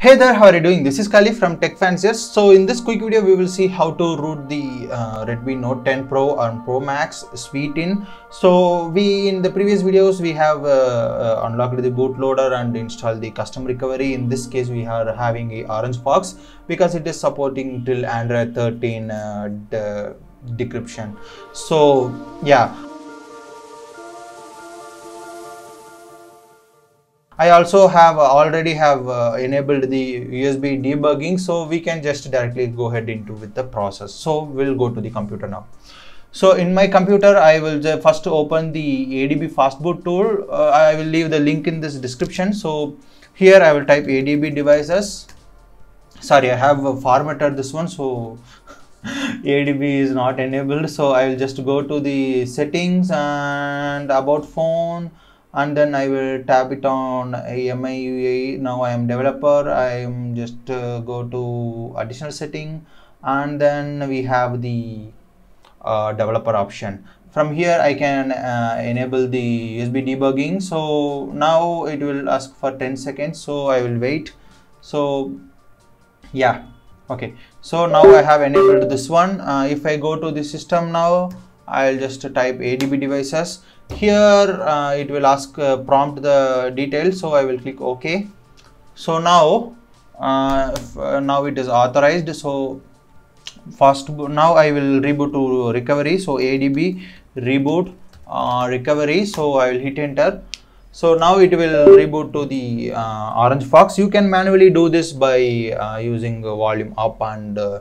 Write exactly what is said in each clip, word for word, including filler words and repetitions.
Hey there, how are you doing? This is Kali from TechFans here. So in this quick video, we will see how to root the uh, Redmi Note ten Pro and Pro Max suite in. So we in the previous videos, we have uh, uh, unlocked the bootloader and installed the custom recovery. In this case, we are having a OrangeFox because it is supporting till Android thirteen uh, de decryption. So yeah. I also have already have uh, enabled the U S B debugging, so we can just directly go ahead into with the process. So we'll go to the computer now. So in my computer, I will first open the A D B fastboot tool. Uh, I will leave the link in this description. So here I will type A D B devices. Sorry, I have uh, formatted this one, so A D B is not enabled. So I will just go to the settings and about phone. And then I will tap it on M I U I. Now I am developer. I am just uh, go to additional setting, and then we have the uh, developer option. From here I can uh, enable the U S B debugging. So now it will ask for ten seconds. So I will wait. So yeah, okay. So now I have enabled this one. Uh, if I go to the system now, I'll just type A D B devices. Here uh, it will ask uh, prompt the details, so I will click OK. So now uh, if, uh, now it is authorized. So fast now I will reboot to recovery. So A D B reboot uh, recovery. So I will hit enter. So now it will reboot to the uh, OrangeFox. You can manually do this by uh, using uh, volume up and uh,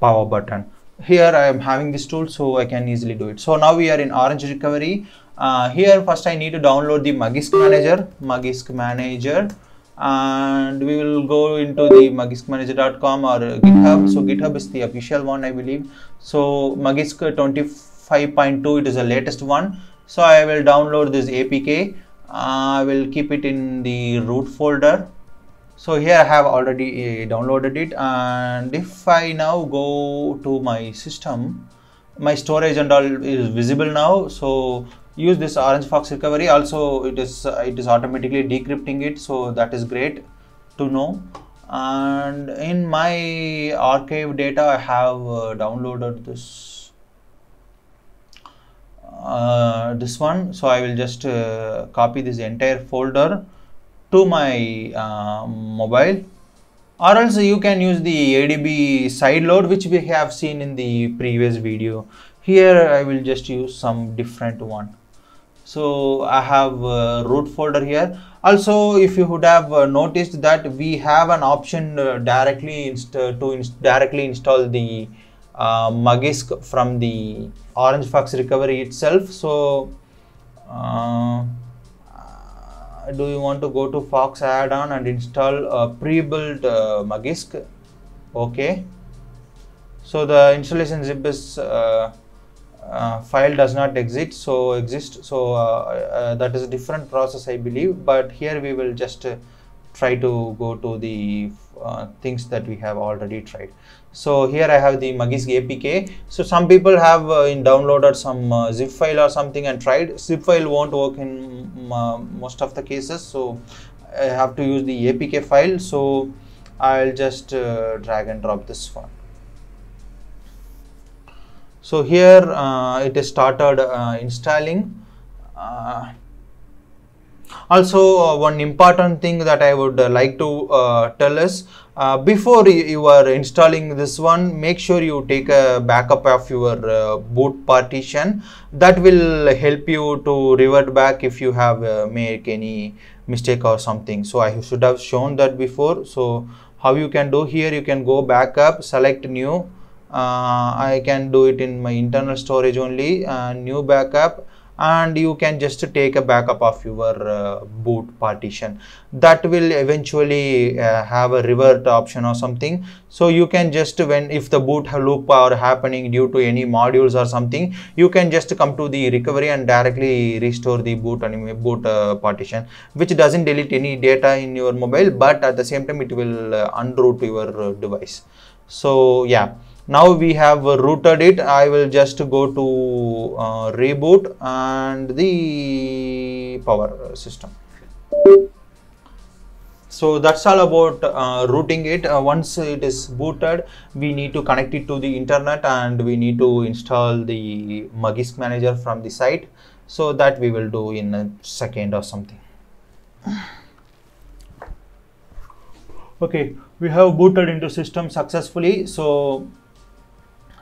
power button. Here I am having this tool, so I can easily do it. So now we are in Orange recovery. Uh, here first I need to download the Magisk Manager, Magisk Manager, and we will go into the magisk manager dot com or GitHub. So GitHub is the official one, I believe. So Magisk twenty-five point two, it is the latest one. So I will download this A P K. Uh, I will keep it in the root folder. So here I have already uh, downloaded it, and if I now go to my system, my storage and all is visible now. So use this OrangeFox recovery. Also, it is uh, it is automatically decrypting it, so that is great to know. And in my archive data, I have uh, downloaded this uh, this one. So I will just uh, copy this entire folder to my uh, mobile, or else you can use the A D B sideload, which we have seen in the previous video. Here I will just use some different one. So I have uh, root folder here. Also, if you would have uh, noticed that we have an option uh, directly inst to inst directly install the uh, Magisk from the OrangeFox recovery itself. So uh, do you want to go to Fox add-on and install a pre-built uh, Magisk? Okay. So the installation zip is uh, uh, file does not exist. So exist. So uh, uh, that is a different process, I believe. But here we will just uh, try to go to the uh, things that we have already tried. So here I have the Magisk A P K. So some people have uh, in downloaded some uh, zip file or something and tried. Zip file won't work in uh, most of the cases, so I have to use the A P K file. So I'll just uh, drag and drop this one. So here uh, it is started uh, installing. Uh, Also, uh, one important thing that I would uh, like to uh, tell us, uh, before you are installing this one, make sure you take a backup of your uh, boot partition. That will help you to revert back if you have uh, made any mistake or something. So I should have shown that before. So how you can do here, you can go back up, select new. Uh, I can do it in my internal storage only, uh, new backup. And you can just take a backup of your uh, boot partition. That will eventually uh, have a revert option or something. So you can just, when if the boot loop are happening due to any modules or something, you can just come to the recovery and directly restore the boot and boot uh, partition, which doesn't delete any data in your mobile, but at the same time it will uh, unroot your uh, device. So yeah. Now we have rooted it. I will just go to uh, reboot and the power system. So that's all about uh, routing it. Uh, once it is booted, we need to connect it to the internet and we need to install the Magisk Manager from the site. So that we will do in a second or something. Okay, we have booted into system successfully. So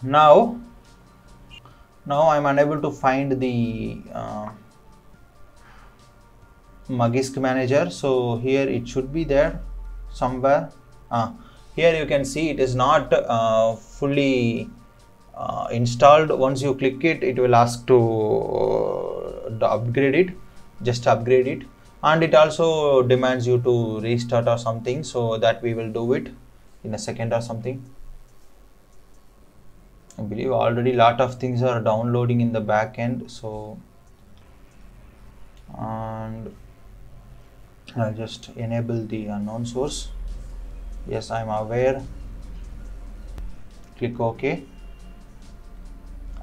now now I'm unable to find the uh, Magisk Manager. So here it should be there somewhere. Ah, here you can see it is not uh, fully uh, installed. Once you click it, it will ask to uh, upgrade it, just upgrade it, and it also demands you to restart or something. So that we will do it in a second or something. I believe already lot of things are downloading in the back end. So and I'll just enable the unknown source. Yes, I'm aware. Click OK.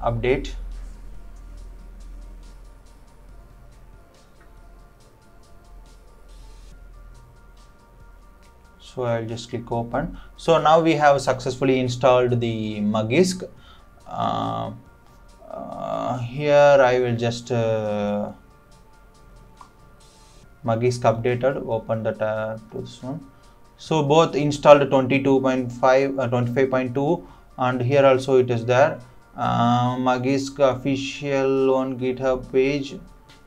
Update. So I'll just click open. So now we have successfully installed the Magisk. Uh, uh, here I will just uh, Magisk updated, open the tab too soon. So both installed twenty-two point five, uh, twenty-five point two, and here also it is there. Uh, Magisk official on GitHub page.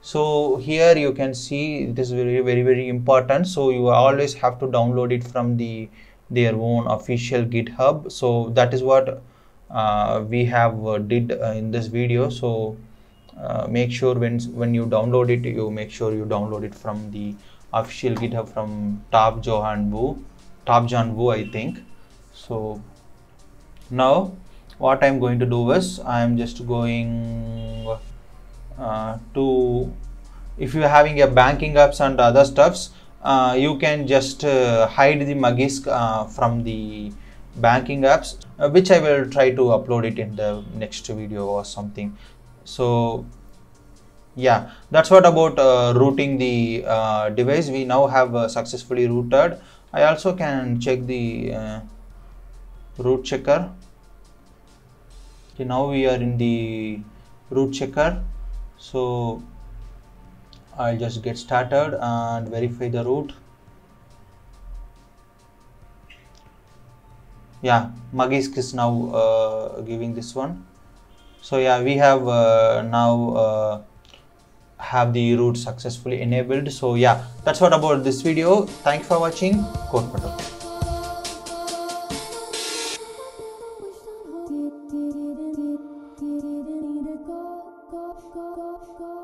So here you can see it is very very very important. So you always have to download it from the their own official GitHub. So that is what uh, we have uh, did uh, in this video. So Uh, make sure when when you download it, you make sure you download it from the official GitHub from topjohnwu, topjohnwu I think. So now what I'm going to do is I'm just going uh, to, if you're having a banking apps and other stuffs, uh, you can just uh, hide the Magisk uh, from the banking apps, uh, which I will try to upload it in the next video or something. So yeah, that's what about uh, routing the uh, device. We now have uh, successfully routed. I also can check the uh, root checker. Okay, now we are in the root checker. So I'll just get started and verify the root. Yeah, Magisk is now uh, giving this one. So yeah, we have uh, now uh, have the root successfully enabled. So yeah, that's what about this video. Thanks for watching. Code Patrol.